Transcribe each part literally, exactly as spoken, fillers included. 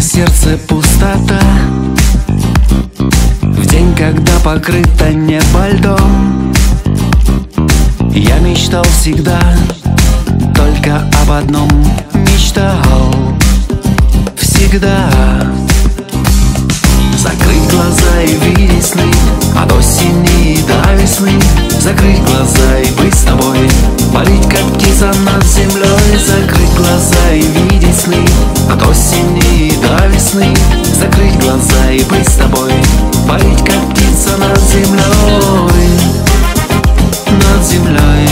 Сердце пустота, в день, когда покрыто небо льдом. Я мечтал всегда только об одном. Мечтал всегда закрыть глаза и видеть сны от осени до весны, закрыть глаза и быть с тобой, парить как птица над землей, закрыть глаза и видеть сны от осени до весны, закрыть глаза и быть с тобой, парить как птица над землей, над землей,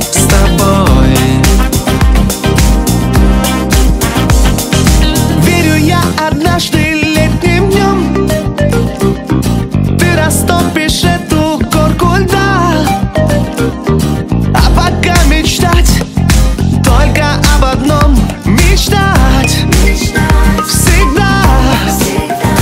с тобой. Верю я однажды летним днем ты растопишь эту корку льда, а пока мечтать только об одном. Мечтать, мечтать всегда, всегда.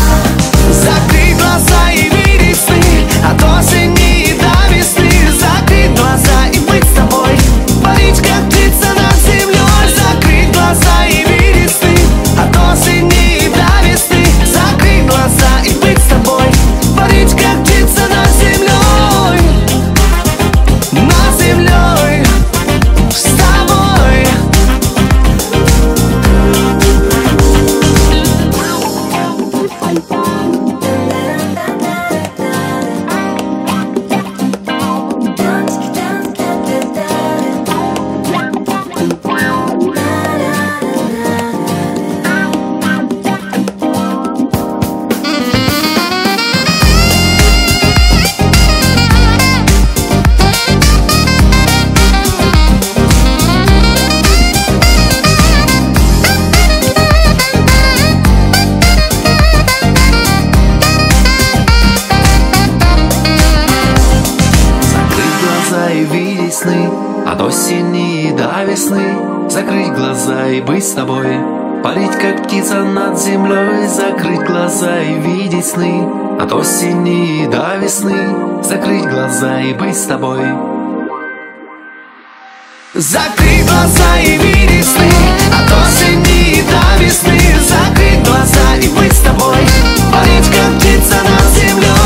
Закрыть глаза и видеть сны от осени до весны, закрыть глаза и быть с тобой, парить как птица над землей, закрыть глаза и видеть сны от осени до весны, закрыть глаза и быть с тобой, парить как птица над землей, над землей, с тобой. От осени до весны, закрыть глаза и быть с тобой, парить как птица над землей, закрыть глаза и видеть сны от осени до весны, закрыть глаза и быть с тобой. Закрыть глаза и видеть сны от осени до весны, закрыть глаза и быть с тобой, парить как птица над землей.